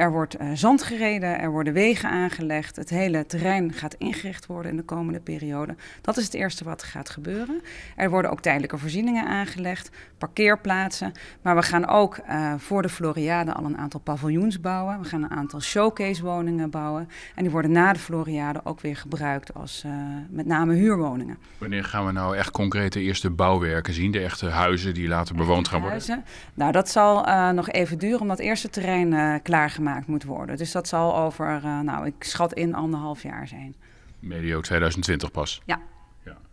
Er wordt zand gereden, er worden wegen aangelegd. Het hele terrein gaat ingericht worden in de komende periode. Dat is het eerste wat gaat gebeuren. Er worden ook tijdelijke voorzieningen aangelegd, parkeerplaatsen. Maar we gaan ook voor de Floriade al een aantal paviljoens bouwen. We gaan een aantal showcase woningen bouwen. En die worden na de Floriade ook weer gebruikt als met name huurwoningen. Wanneer gaan we nou echt concreet de eerste bouwwerken zien? De echte huizen die later bewoond gaan worden? Huizen. Nou, dat zal nog even duren omdat het eerste terrein klaargemaakt moet worden. Dus dat zal over, nou, ik schat in 1,5 jaar zijn. Medio 2020 pas? Ja.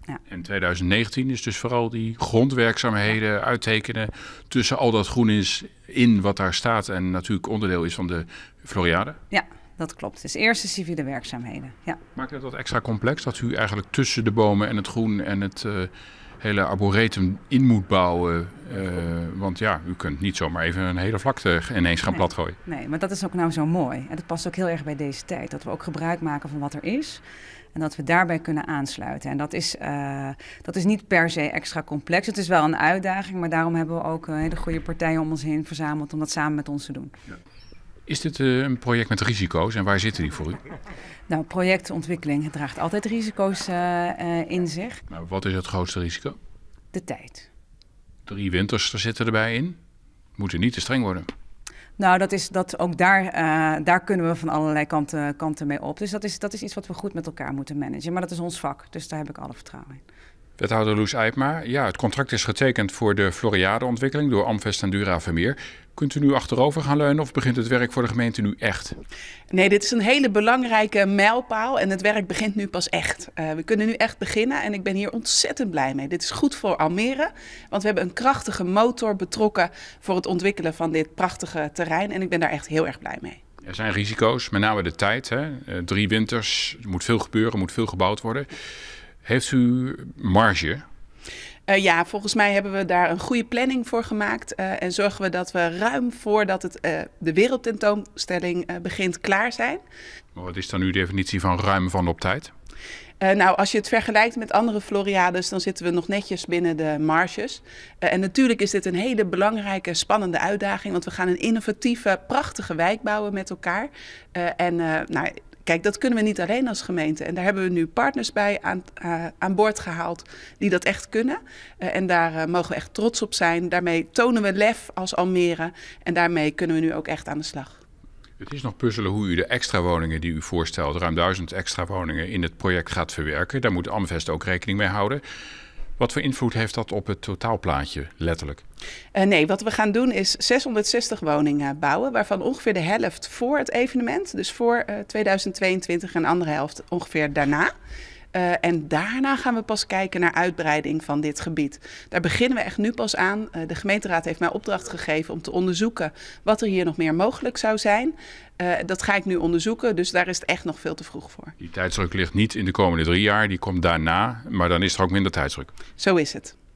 Ja. En 2019 is dus vooral die grondwerkzaamheden uittekenen tussen al dat groen is in wat daar staat en natuurlijk onderdeel is van de Floriade? Ja, dat klopt. Dus eerst de civiele werkzaamheden. Ja. Maakt het wat extra complex dat u eigenlijk tussen de bomen en het groen en het hele arboretum in moet bouwen? Want ja, u kunt niet zomaar even een hele vlakte ineens gaan platgooien. Nee, maar dat is ook nou zo mooi. En dat past ook heel erg bij deze tijd. Dat we ook gebruik maken van wat er is. En dat we daarbij kunnen aansluiten. En dat is niet per se extra complex. Het is wel een uitdaging, maar daarom hebben we ook hele goede partijen om ons heen verzameld om dat samen met ons te doen. Ja. Is dit een project met risico's en waar zitten die voor u? Nou, projectontwikkeling draagt altijd risico's in zich. Nou, wat is het grootste risico? De tijd. 3 winters zitten erbij in. Moeten niet te streng worden. Nou, dat ook daar kunnen we van allerlei kanten mee op. Dus dat is iets wat we goed met elkaar moeten managen. Maar dat is ons vak, dus daar heb ik alle vertrouwen in. Wethouder Loes Ypma, ja, het contract is getekend voor de Floriade-ontwikkeling door Amvest en Dura Vermeer. Kunt u nu achterover gaan leunen of begint het werk voor de gemeente nu echt? Nee, dit is een hele belangrijke mijlpaal en het werk begint nu pas echt. We kunnen nu echt beginnen en ik ben hier ontzettend blij mee. Dit is goed voor Almere, want we hebben een krachtige motor betrokken voor het ontwikkelen van dit prachtige terrein. En ik ben daar echt heel erg blij mee. Er zijn risico's, met name de tijd. Hè? 3 winters, er moet veel gebeuren, er moet veel gebouwd worden. Heeft u marge? Ja, volgens mij hebben we daar een goede planning voor gemaakt. En zorgen we dat we ruim voordat de wereldtentoonstelling begint klaar zijn. Maar wat is dan uw definitie van ruim van op tijd? Nou, als je het vergelijkt met andere Floriades, dan zitten we nog netjes binnen de marges. En natuurlijk is dit een hele belangrijke, spannende uitdaging. Want we gaan een innovatieve, prachtige wijk bouwen met elkaar. Nou, kijk, dat kunnen we niet alleen als gemeente. En daar hebben we nu partners bij aan boord gehaald die dat echt kunnen. En daar mogen we echt trots op zijn. Daarmee tonen we lef als Almere. En daarmee kunnen we nu ook echt aan de slag. Het is nog puzzelen hoe u de extra woningen die u voorstelt, ruim 1000 extra woningen in het project gaat verwerken. Daar moet Amvest ook rekening mee houden. Wat voor invloed heeft dat op het totaalplaatje, letterlijk? Nee, wat we gaan doen is 660 woningen bouwen, waarvan ongeveer de helft voor het evenement, dus voor 2022 en de andere helft ongeveer daarna. En daarna gaan we pas kijken naar uitbreiding van dit gebied. Daar beginnen we echt nu pas aan. De gemeenteraad heeft mij opdracht gegeven om te onderzoeken wat er hier nog meer mogelijk zou zijn. Dat ga ik nu onderzoeken, dus daar is het echt nog veel te vroeg voor. Die tijdsdruk ligt niet in de komende 3 jaar, die komt daarna, maar dan is er ook minder tijdsdruk. Zo is het.